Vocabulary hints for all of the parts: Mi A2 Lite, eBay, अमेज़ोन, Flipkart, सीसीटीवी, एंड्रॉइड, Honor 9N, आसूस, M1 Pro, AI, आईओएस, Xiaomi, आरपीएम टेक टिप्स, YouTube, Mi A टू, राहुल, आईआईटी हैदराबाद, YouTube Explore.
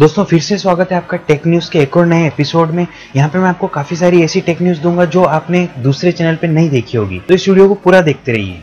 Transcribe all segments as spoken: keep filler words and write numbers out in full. दोस्तों फिर से स्वागत है आपका टेक न्यूज़ के एक और नए एपिसोड में। यहाँ पे मैं आपको काफ़ी सारी ऐसी टेक न्यूज़ दूंगा जो आपने दूसरे चैनल पे नहीं देखी होगी, तो इस वीडियो को पूरा देखते रहिए।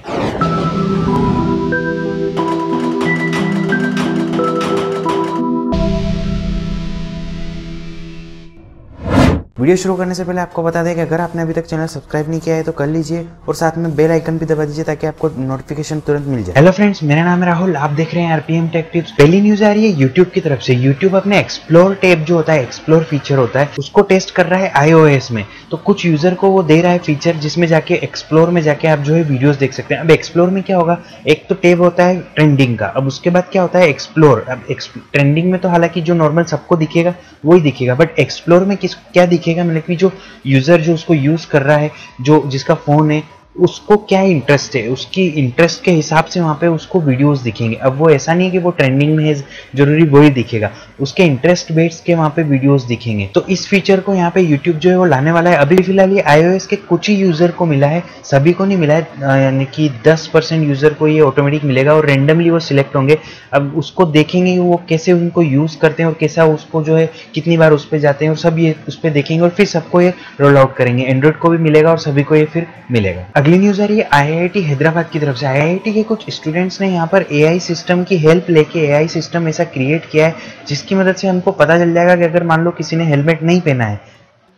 वीडियो शुरू करने से पहले आपको बता दें कि अगर आपने अभी तक चैनल सब्सक्राइब नहीं किया है तो कर लीजिए और साथ में बेल आइकन भी दबा दीजिए ताकि आपको नोटिफिकेशन तुरंत मिल जाए। हेलो फ्रेंड्स, मेरा नाम है राहुल, आप देख रहे हैं आरपीएम टेक टिप्स। पहली न्यूज आ रही है यूट्यूब की तरफ से। यूट्यूब अपने एक्सप्लोर टैब जो होता है, एक्सप्लोर फीचर होता है, उसको टेस्ट कर रहा है आईओएस में। तो कुछ यूजर को वो दे रहा है फीचर जिसमें जाके एक्सप्लोर में जाके आप जो है वीडियोज देख सकते हैं। अब एक्सप्लोर में क्या होगा, एक तो टैब होता है ट्रेंडिंग का, अब उसके बाद क्या होता है एक्सप्लोर। अब ट्रेंडिंग में तो हालांकि जो नॉर्मल सबको दिखेगा वही दिखेगा, बट एक्सप्लोर में किस क्या दिखेगा, मतलब कि जो यूजर जो उसको यूज कर रहा है, जो जिसका फोन है उसको क्या इंटरेस्ट है, उसकी इंटरेस्ट के हिसाब से वहाँ पे उसको वीडियोस दिखेंगे। अब वो ऐसा नहीं है कि वो ट्रेंडिंग में है जरूरी वही दिखेगा, उसके इंटरेस्ट बेस्ड के वहाँ पे वीडियोस दिखेंगे। तो इस फीचर को यहाँ पे यूट्यूब जो है वो लाने वाला है। अभी फिलहाल ये आईओएस के कुछ ही यूज़र को मिला है, सभी को नहीं मिला है, यानी कि दस परसेंट यूज़र को ये ऑटोमेटिक मिलेगा और रेंडमली वो सिलेक्ट होंगे। अब उसको देखेंगे वो कैसे उनको यूज़ करते हैं और कैसा उसको जो है कितनी बार उस पर जाते हैं, और सब ये उस पर देखेंगे और फिर सबको ये रोल आउट करेंगे। एंड्रॉइड को भी मिलेगा और सभी को ये फिर मिलेगा। अगली न्यूज़ आ रही है आईआईटी हैदराबाद की तरफ से। आईआईटी के कुछ स्टूडेंट्स ने यहाँ पर एआई सिस्टम की हेल्प लेके एआई सिस्टम ऐसा क्रिएट किया है जिसकी मदद से हमको पता चल जाएगा कि अगर मान लो किसी ने हेलमेट नहीं पहना है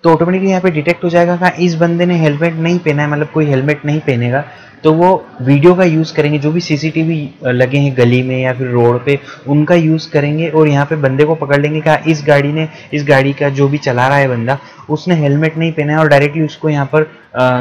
तो ऑटोमेटिकली यहाँ पे डिटेक्ट हो जाएगा कि इस बंदे ने हेलमेट नहीं पहना है, मतलब कोई हेलमेट नहीं पहनेगा। तो वो वीडियो का यूज़ करेंगे, जो भी सीसीटीवी लगे हैं गली में या फिर रोड पे उनका यूज़ करेंगे और यहाँ पे बंदे को पकड़ लेंगे कि इस गाड़ी ने, इस गाड़ी का जो भी चला रहा है बंदा, उसने हेलमेट नहीं पहना है, और डायरेक्टली उसको यहाँ पर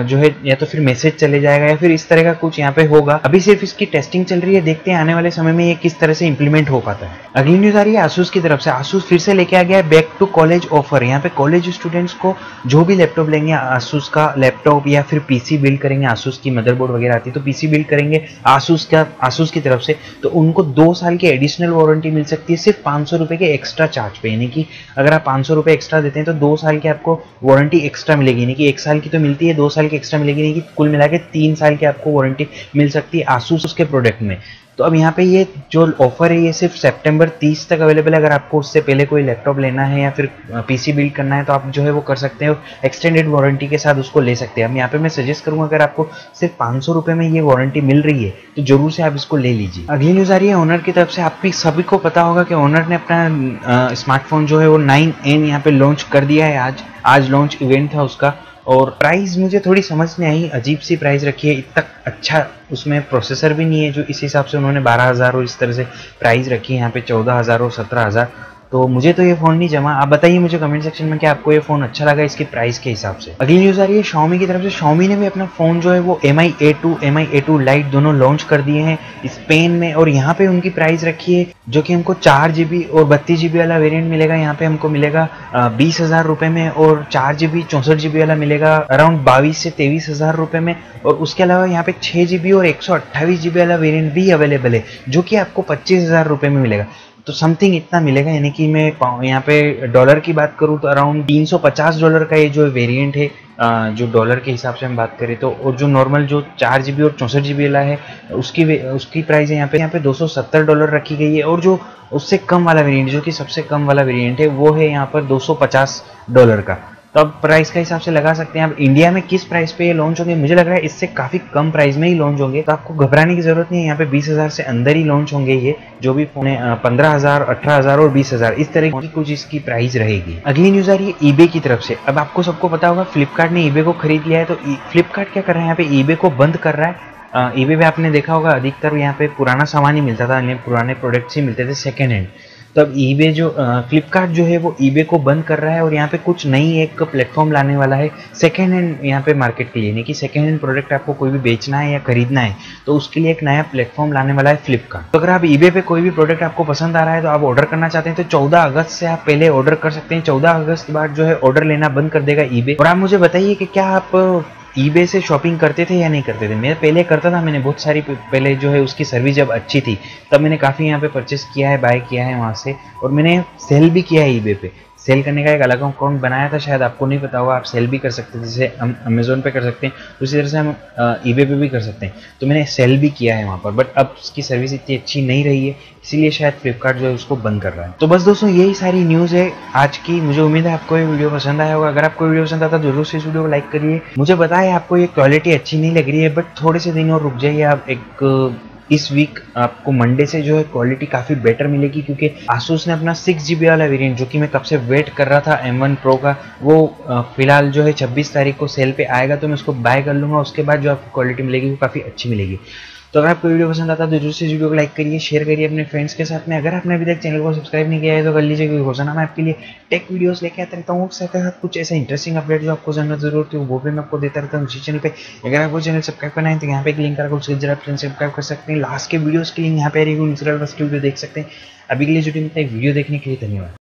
जो है या तो फिर मैसेज चले जाएगा या फिर इस तरह का कुछ यहाँ पे होगा। अभी सिर्फ इसकी टेस्टिंग चल रही है, देखते हैं आने वाले समय में ये किस तरह से इंप्लीमेंट हो पाता है। अगली न्यूज़ आ रही है आसूस की तरफ से। आसूस फिर से लेके आ गया है बैक टू कॉलेज ऑफर। यहाँ पे कॉलेज स्टूडेंट्स को जो भी लैपटॉप लेंगे आसूस का लैपटॉप या फिर पीसी बिल्ड करेंगे, आसूस की मदरबोर्ड वगैरह आती है तो पीसी बिल्ड करेंगे आसूस का, आसूस की तरफ से, तो उनको दो साल की एडिशनल वारंटी मिल सकती है सिर्फ पाँच सौ रुपये के एक्स्ट्रा चार्ज पे। यानी कि अगर आप पाँच सौ रुपये एक्स्ट्रा देते हैं तो दो साल की आपको वारंटी एक्स्ट्रा मिलेगी, यानी कि एक साल की तो मिलती है, दो साल की एक्स्ट्रा मिलेगी, नहीं कि कुल मिला के तीन साल की आपको वारंटी मिल सकती है आसूस के प्रोडक्ट में। तो अब यहाँ पे ये जो ऑफर है ये सिर्फ सितंबर तीस तक अवेलेबल है। अगर आपको उससे पहले कोई लैपटॉप लेना है या फिर पीसी बिल्ड करना है तो आप जो है वो कर सकते हैं और एक्सटेंडेड वारंटी के साथ उसको ले सकते हैं। अब यहाँ पे मैं सजेस्ट करूँगा अगर आपको सिर्फ पाँच सौ रुपये में ये वारंटी मिल रही है तो जरूर से आप इसको ले लीजिए। अगली न्यूज़ आ रही है ऑनर की तरफ से। आप भी सभी को पता होगा कि ऑनर ने अपना स्मार्टफोन जो है वो नाइन एन यहाँ पर लॉन्च कर दिया है। आज आज लॉन्च इवेंट था उसका, और प्राइस मुझे थोड़ी समझ नहीं आई, अजीब सी प्राइस रखी है, इतना अच्छा उसमें प्रोसेसर भी नहीं है जो इस हिसाब से उन्होंने बारह हज़ार और इस तरह से प्राइस रखी है यहाँ पे चौदह हज़ार और सत्रह हज़ार। तो मुझे तो ये फ़ोन नहीं जमा। आप बताइए मुझे कमेंट सेक्शन में कि आपको ये फ़ोन अच्छा लगा इसके प्राइस के हिसाब से। अगली न्यूज़ आ रही है Xiaomi की तरफ से। Xiaomi ने भी अपना फ़ोन जो है वो Mi A टू, Mi A टू Lite दोनों लॉन्च कर दिए हैं स्पेन में, और यहाँ पे उनकी प्राइस रखी है जो कि हमको चार जी बी और बत्तीस जी बी वाला वेरियंट मिलेगा। यहाँ पे हमको मिलेगा बीस हज़ार रुपये में, और चार जी बी चौंसठ जी बी वाला मिलेगा अराउंड बाईस से तेईस हज़ार रुपये में, और उसके अलावा यहाँ पे छः जी बी और एक सौ अट्ठाईस जी बी वाला वेरियंट भी अवेलेबल है जो कि आपको पच्चीस हज़ार रुपये में मिलेगा। तो समथिंग इतना मिलेगा, यानी कि मैं यहाँ पे डॉलर की बात करूँ तो अराउंड तीन सौ पचास डॉलर का ये जो वेरिएंट है, जो डॉलर के हिसाब से हम बात करें तो, और जो नॉर्मल जो चार जी बी और चौंसठ जी बी वाला है उसकी उसकी प्राइस है यहाँ पे यहाँ पे दो सौ सत्तर डॉलर रखी गई है, और जो उससे कम वाला वेरिएंट जो कि सबसे कम वाला वेरिएंट है वो है यहाँ पर दो सौ पचास डॉलर का। तो आप प्राइस के हिसाब से लगा सकते हैं आप इंडिया में किस प्राइस पे ये लॉन्च होंगे। मुझे लग रहा है इससे काफ़ी कम प्राइस में ही लॉन्च होंगे, तो आपको घबराने की ज़रूरत नहीं है। यहाँ पे बीस हज़ार से अंदर ही लॉन्च होंगे ये जो भी फोन है, पंद्रह हज़ार, अठारह हज़ार और बीस हज़ार इस तरह की कुछ इसकी प्राइस रहेगी। अगली न्यूज़ आ रही है ईबे की तरफ से। अब आपको सबको पता होगा फ्लिपकार्ट ने ईबे को खरीद लिया है, तो फ्लिपकार्ट क्या कर रहा है यहाँ पे ईबे को बंद कर रहा है। ईबे पे आपने देखा होगा अधिकतर यहाँ पे पुराना सामान ही मिलता था, पुराने प्रोडक्ट्स ही मिलते थे सेकेंड हैंड। तब ईबे जो फ्लिपकार्ट जो है वो ईबे को बंद कर रहा है और यहाँ पे कुछ नई एक प्लेटफॉर्म लाने वाला है सेकेंड हैंड यहाँ पे मार्केट के लिए, यानी कि सेकेंड हैंड प्रोडक्ट आपको कोई भी बेचना है या खरीदना है तो उसके लिए एक नया प्लेटफॉर्म लाने वाला है फ्लिपकार्ट। तो अगर आप ईबे पे कोई भी प्रोडक्ट आपको पसंद आ रहा है तो आप ऑर्डर करना चाहते हैं तो चौदह अगस्त से आप पहले ऑर्डर कर सकते हैं। चौदह अगस्त के बाद जो है ऑर्डर लेना बंद कर देगा ईबे। और आप मुझे बताइए कि क्या आप ईबे से शॉपिंग करते थे या नहीं करते थे। मैं पहले करता था, मैंने बहुत सारी पहले जो है उसकी सर्विस जब अच्छी थी तब मैंने काफ़ी यहाँ पे परचेस किया है, बाय किया है वहाँ से, और मैंने सेल भी किया है ईबे पे। सेल करने का एक अलग अकाउंट बनाया था, शायद आपको नहीं पता होगा। आप सेल भी कर सकते हैं, जैसे हम अमेज़ोन पे कर सकते हैं, उसी तरह से हम ईबे पे भी कर सकते हैं। तो मैंने सेल भी किया है वहाँ पर, बट अब उसकी सर्विस इतनी अच्छी नहीं रही है, इसीलिए शायद फ्लिपकार्ट जो है उसको बंद कर रहा है। तो बस दोस्तों यही सारी न्यूज़ है आज की। मुझे उम्मीद है आपको ये वीडियो पसंद आया होगा। अगर आपको वीडियो पसंद आता है तो जरूर से इस वीडियो को लाइक करिए। मुझे पता है आपको ये क्वालिटी अच्छी नहीं लग रही है, बट थोड़े से दिन और रुक जाइए आप। एक इस वीक आपको मंडे से जो है क्वालिटी काफ़ी बेटर मिलेगी, क्योंकि आसूस ने अपना सिक्स जी बी वाला वेरिएंट, जो कि मैं कब से वेट कर रहा था एम वन प्रो का, वो फिलहाल जो है छब्बीस तारीख को सेल पे आएगा, तो मैं उसको बाय कर लूँगा। उसके बाद जो आपको क्वालिटी मिलेगी वो काफ़ी अच्छी मिलेगी। तो अगर आपको वीडियो पसंद आता है तो जरूर से वीडियो को लाइक करिए, शेयर करिए अपने फ्रेंड्स के साथ में। अगर आपने अभी तक चैनल को सब्सक्राइब नहीं किया है तो कर लीजिए, क्योंकि रोजाना मैं आपके लिए टेक वीडियोस लेके आता रहता हूँ। साथ ही साथ कुछ ऐसा इंटरेस्टिंग अपडेट जो आपको जानना जरूरत है वो भी मैं आपको देता रहता हूँ इसी चैनल पे। अगर आपको चैनल सब्सक्राइब करना है तो यहाँ पे एक लिंक आकर उसके जरिए आप चैनल सब्सक्राइब कर सकते हैं। लास्ट के वीडियोज़ की लिंक यहाँ पे आ रही है, उनकी वीडियो देख सकते हैं। अभी के लिए जो टीम वीडियो देखने के लिए धन्यवाद।